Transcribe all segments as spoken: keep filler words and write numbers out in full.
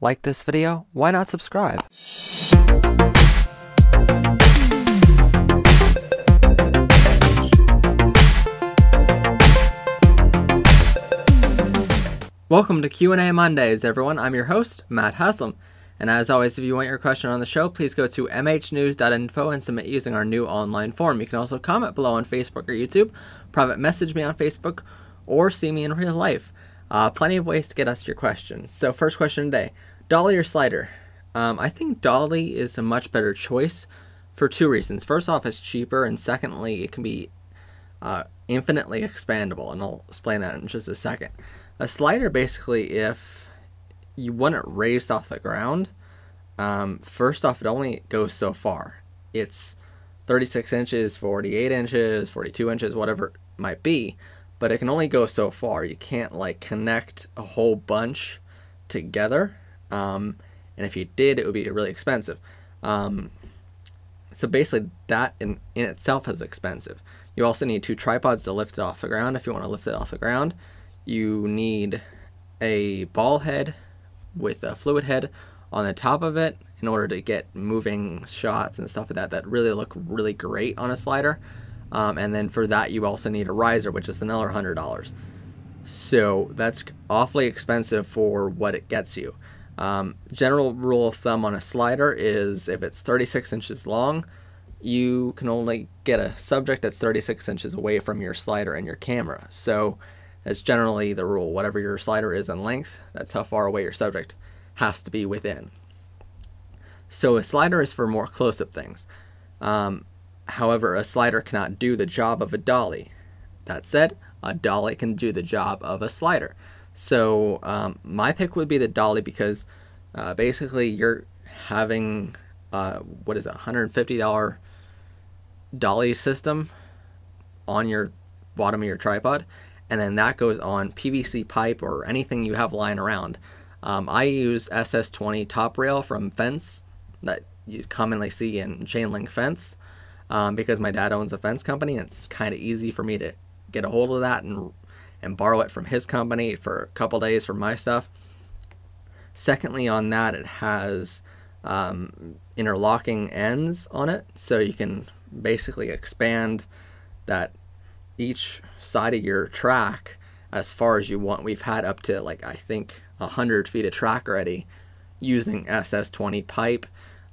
Like this video? Why not subscribe? Welcome to Q and A Mondays, everyone. I'm your host, Matt Haslam. And as always, if you want your question on the show, please go to m h news dot info and submit using our new online form. You can also comment below on Facebook or YouTube, private message me on Facebook, or see me in real life. Uh, plenty of ways to get us your questions. So first question today, dolly or slider? Um, I think dolly is a much better choice for two reasons. First off, it's cheaper, and secondly, it can be uh, infinitely expandable, and I'll explain that in just a second. A slider, basically, if you want it raised off the ground, um, first off, it only goes so far. It's thirty-six inches, forty-eight inches, forty-two inches, whatever it might be. But it can only go so far. You can't like connect a whole bunch together, um, and if you did, it would be really expensive. Um, so basically that in, in itself is expensive. You also need two tripods to lift it off the ground if you want to lift it off the ground. You need a ball head with a fluid head on the top of it in order to get moving shots and stuff like that that really look really great on a slider. Um, and then for that, you also need a riser, which is another one hundred dollars. So that's awfully expensive for what it gets you. Um, general rule of thumb on a slider is if it's thirty-six inches long, you can only get a subject that's thirty-six inches away from your slider and your camera. So that's generally the rule. Whatever your slider is in length, that's how far away your subject has to be within. So a slider is for more close-up things. Um, However, a slider cannot do the job of a dolly. That said, a dolly can do the job of a slider. So um, my pick would be the dolly because uh, basically you're having, uh, what is it, one hundred fifty dollar dolly system on your bottom of your tripod. And then that goes on P V C pipe or anything you have lying around. Um, I use S S twenty top rail from fence that you commonly see in chain link fence. Um, because my dad owns a fence company, and it's kind of easy for me to get a hold of that and and borrow it from his company for a couple days for my stuff. Secondly, on that, it has um, interlocking ends on it, so you can basically expand that each side of your track as far as you want. We've had up to like I think one hundred feet of track already using S S twenty pipe,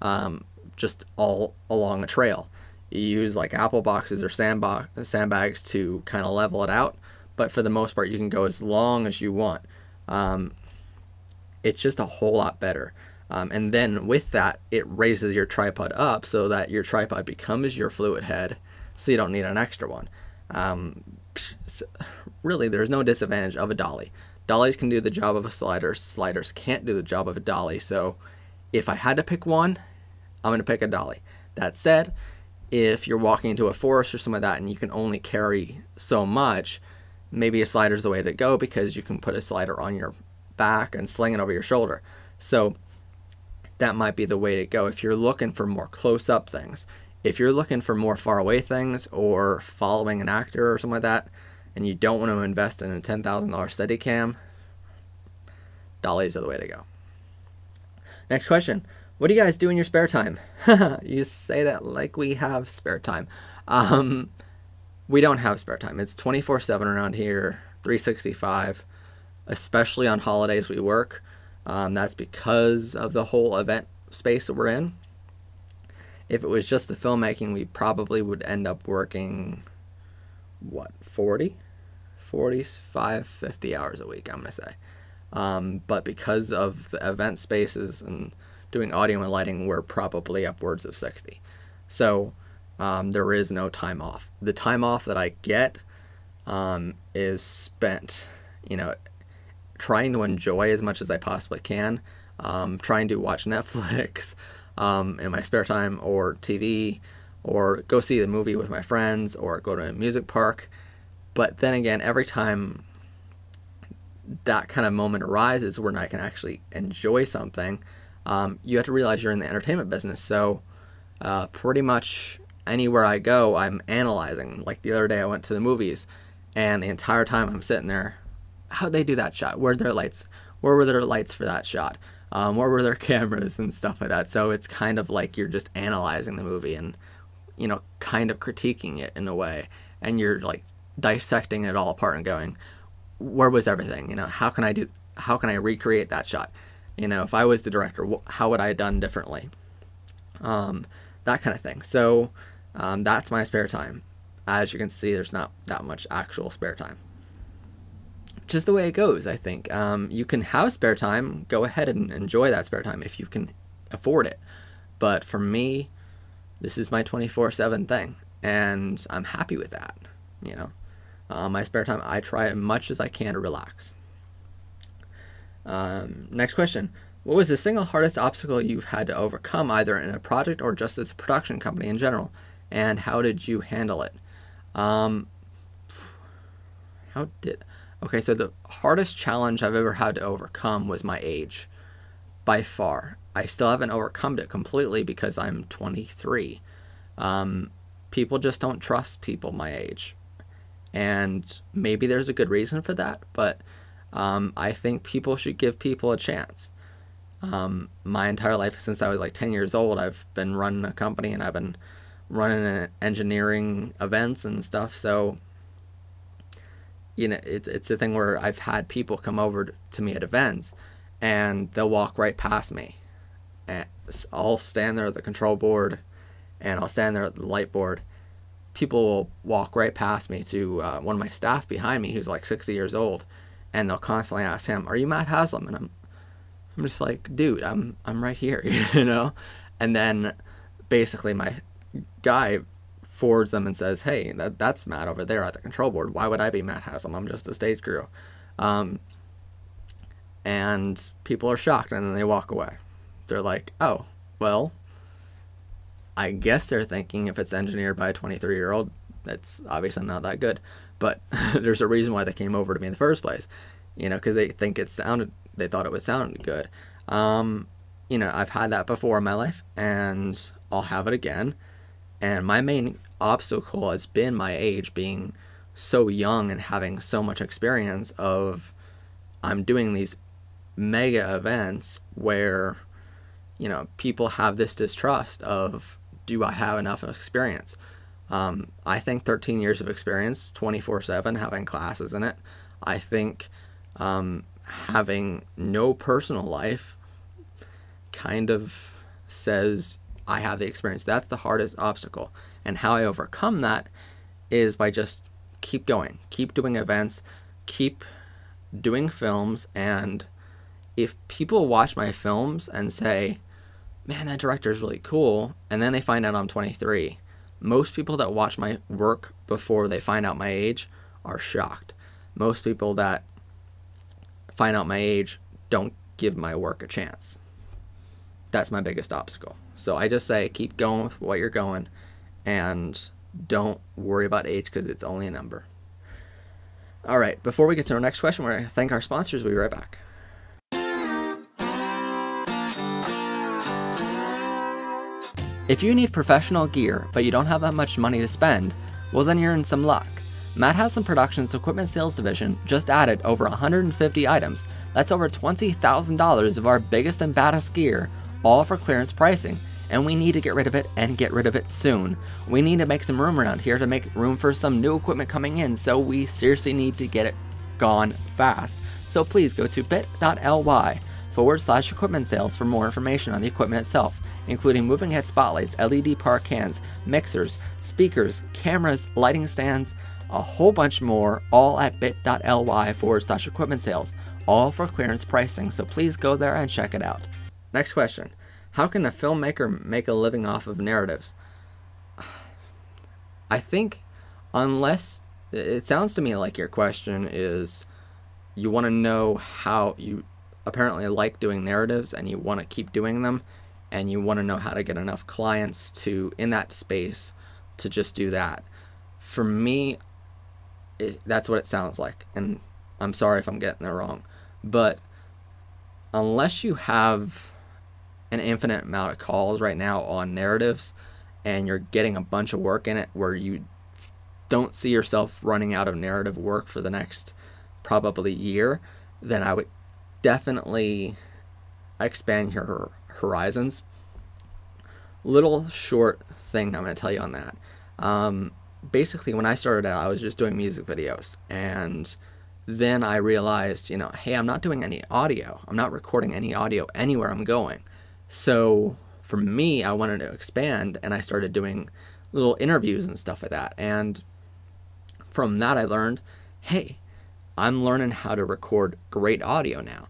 um, just all along a trail. You use like apple boxes or sandbox, sandbags to kind of level it out, but for the most part you can go as long as you want. Um, it's just a whole lot better. Um, and then with that, it raises your tripod up so that your tripod becomes your fluid head, so you don't need an extra one. Um, so really, there's no disadvantage of a dolly. Dollies can do the job of a slider. Sliders can't do the job of a dolly. So if I had to pick one, I'm going to pick a dolly. That said, if you're walking into a forest or some of that and you can only carry so much, maybe a slider is the way to go because you can put a slider on your back and sling it over your shoulder. So that might be the way to go if you're looking for more close-up things. If you're looking for more far-away things or following an actor or something like that, and you don't want to invest in a ten thousand dollar Steadicam, dollies are the way to go. Next question. What do you guys do in your spare time? You say that like we have spare time. Um, we don't have spare time. It's twenty-four seven around here, three sixty-five, especially on holidays we work. Um, that's because of the whole event space that we're in. If it was just the filmmaking, we probably would end up working, what, forty, forty-five, fifty hours a week, I'm going to say. Um, but because of the event spaces and doing audio and lighting, we're probably upwards of sixty. So um, there is no time off. The time off that I get um, is spent, you know, trying to enjoy as much as I possibly can, um, trying to watch Netflix um, in my spare time or T V, or go see the movie with my friends, or go to a music park. But then again, every time that kind of moment arises where I can actually enjoy something, Um, you have to realize you're in the entertainment business. So uh, pretty much anywhere I go, I'm analyzing. Like the other day I went to the movies, and the entire time I'm sitting there, how'd they do that shot? Where'd their lights? Where were their lights for that shot? um, where were their cameras and stuff like that. So it's kind of like you're just analyzing the movie and, you know, kind of critiquing it in a way, and you're like dissecting it all apart and going, where was everything? You know, how can I do, how can I recreate that shot? You know, if I was the director, how would I have done differently? Um, that kind of thing. So um, that's my spare time. As you can see, there's not that much actual spare time. Just the way it goes, I think. Um, you can have spare time, go ahead and enjoy that spare time if you can afford it. But for me, this is my twenty-four seven thing, and I'm happy with that. You know, uh, my spare time, I try as much as I can to relax. Um, next question. What was the single hardest obstacle you've had to overcome, either in a project or just as a production company in general, and how did you handle it? Um, how did... Okay, so the hardest challenge I've ever had to overcome was my age, by far. I still haven't overcome it completely because I'm twenty-three. Um, people just don't trust people my age. And maybe there's a good reason for that, but um, I think people should give people a chance. Um, my entire life, since I was like ten years old, I've been running a company and I've been running engineering events and stuff, so... You know, it's it's the thing where I've had people come over to me at events, and they'll walk right past me. And I'll stand there at the control board, and I'll stand there at the light board. People will walk right past me to uh, one of my staff behind me, who's like sixty years old, and they'll constantly ask him, "Are you Matt Haslam?" And I'm, I'm just like, "Dude, I'm I'm right here," you know. And then basically my guy forwards them and says, "Hey, that, that's Matt over there at the control board. Why would I be Matt Haslam? I'm just a stage crew." Um, and people are shocked, and then they walk away. They're like, "Oh, well, I guess," they're thinking, if it's engineered by a twenty-three-year-old, that's obviously not that good. But there's a reason why they came over to me in the first place, you know, because they think it sounded, they thought it would sound good. Um, you know, I've had that before in my life, and I'll have it again. And my main obstacle has been my age, being so young and having so much experience of, I'm doing these mega events where, you know, people have this distrust of, do I have enough experience? Um, I think thirteen years of experience, twenty-four seven, having classes in it. I think um, having no personal life kind of says, I have the experience. That's the hardest obstacle. And how I overcome that is by just keep going, keep doing events, keep doing films. And if people watch my films and say, "Man, that director is really cool," and then they find out I'm twenty-three, most people that watch my work before they find out my age are shocked. Most people that find out my age don't give my work a chance. That's my biggest obstacle. So I just say, keep going with what you're going, and don't worry about age, because it's only a number. All right, before we get to our next question, we're going to thank our sponsors. We'll be right back. If you need professional gear, but you don't have that much money to spend, well, then you're in some luck. Matt Haslam Productions' equipment sales division just added over one hundred fifty items. That's over twenty thousand dollars of our biggest and baddest gear, all for clearance pricing, and we need to get rid of it and get rid of it soon. We need to make some room around here to make room for some new equipment coming in, so we seriously need to get it gone fast. So please go to bit.ly forward slash equipment sales for more information on the equipment itself, including moving head spotlights, L E D park cans, mixers, speakers, cameras, lighting stands, a whole bunch more, all at bit.ly forward slash equipment sales, all for clearance pricing, so please go there and check it out. Next question. How can a filmmaker make a living off of narratives? I think, unless, it sounds to me like your question is, you want to know how, you apparently like doing narratives and you want to keep doing them, and you want to know how to get enough clients to, in that space, to just do that. For me, it, that's what it sounds like, and I'm sorry if I'm getting it wrong, but unless you have an infinite amount of calls right now on narratives and you're getting a bunch of work in it where you don't see yourself running out of narrative work for the next probably year, then I would definitely expand your horizons. Little short thing I'm going to tell you on that. Um, basically, when I started out, I was just doing music videos, and then I realized, you know, hey, I'm not doing any audio. I'm not recording any audio anywhere I'm going. So for me, I wanted to expand, and I started doing little interviews and stuff like that. And from that, I learned, hey, I'm learning how to record great audio now.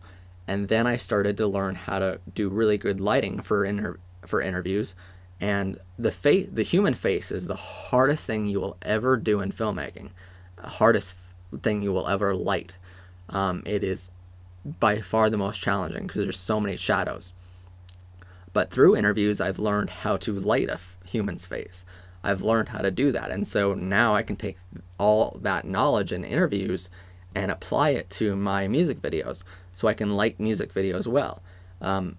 And then I started to learn how to do really good lighting for inter for interviews. And the fa the human face is the hardest thing you will ever do in filmmaking, hardest thing you will ever light. Um, it is by far the most challenging because there's so many shadows. But through interviews, I've learned how to light a f human's face. I've learned how to do that. And so now I can take all that knowledge in interviews and apply it to my music videos, so I can light music videos well. Um,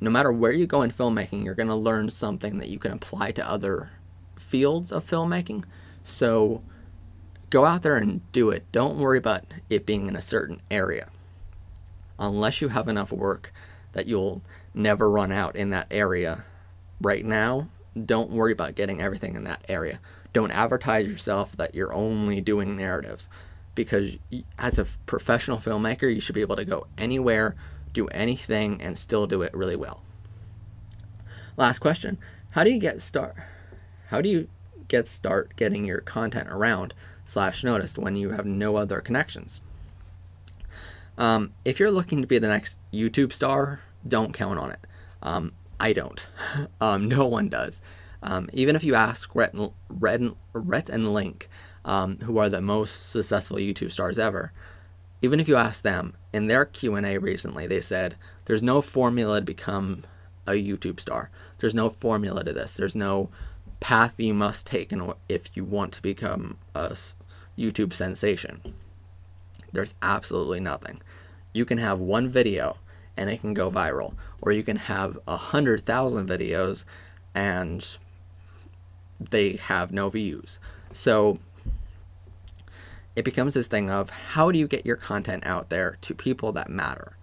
no matter where you go in filmmaking, you're gonna learn something that you can apply to other fields of filmmaking. So go out there and do it. Don't worry about it being in a certain area, unless you have enough work that you'll never run out in that area. Right now, don't worry about getting everything in that area. Don't advertise yourself that you're only doing narratives, because as a professional filmmaker, you should be able to go anywhere, do anything, and still do it really well. Last question. How do you get start? How do you get start getting your content around slash noticed when you have no other connections? Um, if you're looking to be the next YouTube star, don't count on it. Um, I don't. um, no one does. Um, even if you ask Rhett and, Rhett and, Rhett and Link, Um, who are the most successful YouTube stars ever, even if you ask them, in their Q and A recently, they said, there's no formula to become a YouTube star. There's no formula to this. There's no path you must take in, if you want to become a YouTube sensation. There's absolutely nothing. You can have one video and it can go viral, or you can have a hundred thousand videos and they have no views. So it becomes this thing of, how do you get your content out there to people that matter?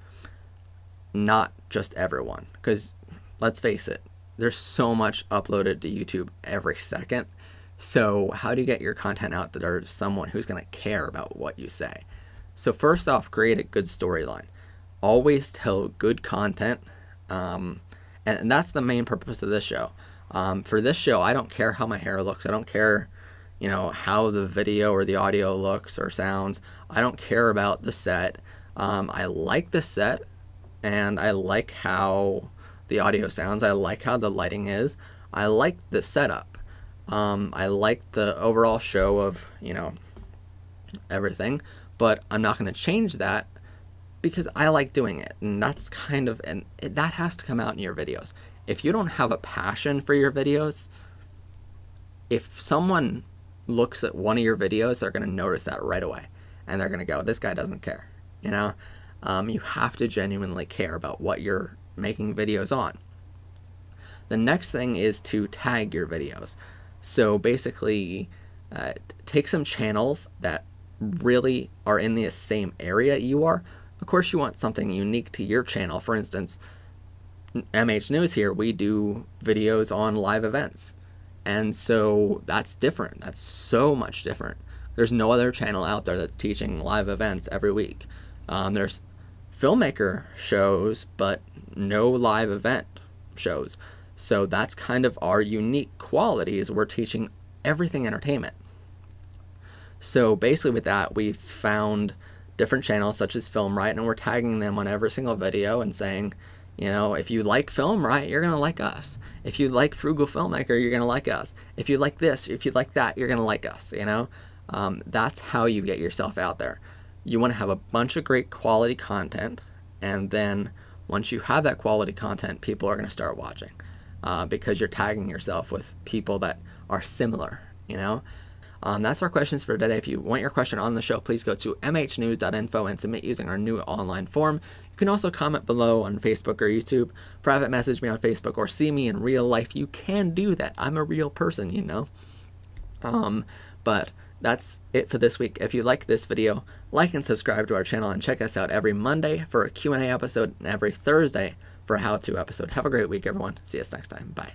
Not just everyone, because let's face it, there's so much uploaded to YouTube every second. So how do you get your content out there to someone who's going to care about what you say? So first off, create a good storyline. Always tell good content. Um, and that's the main purpose of this show. Um, for this show, I don't care how my hair looks. I don't care, you know, how the video or the audio looks or sounds. I don't care about the set. Um, I like the set, and I like how the audio sounds. I like how the lighting is. I like the setup. Um, I like the overall show of, you know, everything, but I'm not going to change that because I like doing it. And that's kind of, and it, that has to come out in your videos. If you don't have a passion for your videos, if someone looks at one of your videos, they're going to notice that right away, and they're going to go, this guy doesn't care. You know, um, you have to genuinely care about what you're making videos on. The next thing is to tag your videos. So basically, uh, take some channels that really are in the same area you are. Of course, you want something unique to your channel. For instance, M H News here, we do videos on live events. And so that's different. That's so much different. There's no other channel out there that's teaching live events every week. Um, there's filmmaker shows, but no live event shows. So that's kind of our unique qualities. We're teaching everything entertainment. So basically with that, we found different channels such as Film Riot, and we're tagging them on every single video and saying, you know, if you like Film Riot, you're going to like us. If you like Frugal Filmmaker, you're going to like us. If you like this, if you like that, you're going to like us, you know. Um, that's how you get yourself out there. You want to have a bunch of great quality content, and then once you have that quality content, people are going to start watching uh, because you're tagging yourself with people that are similar, you know. Um, that's our questions for today. If you want your question on the show, please go to m h news dot info and submit using our new online form. You can also comment below on Facebook or YouTube, private message me on Facebook, or see me in real life. You can do that. I'm a real person, you know. Um, but That's it for this week. If you liked this video, like and subscribe to our channel, and check us out every Monday for a Q and A episode and every Thursday for a how-to episode. Have a great week, everyone. See us next time. Bye.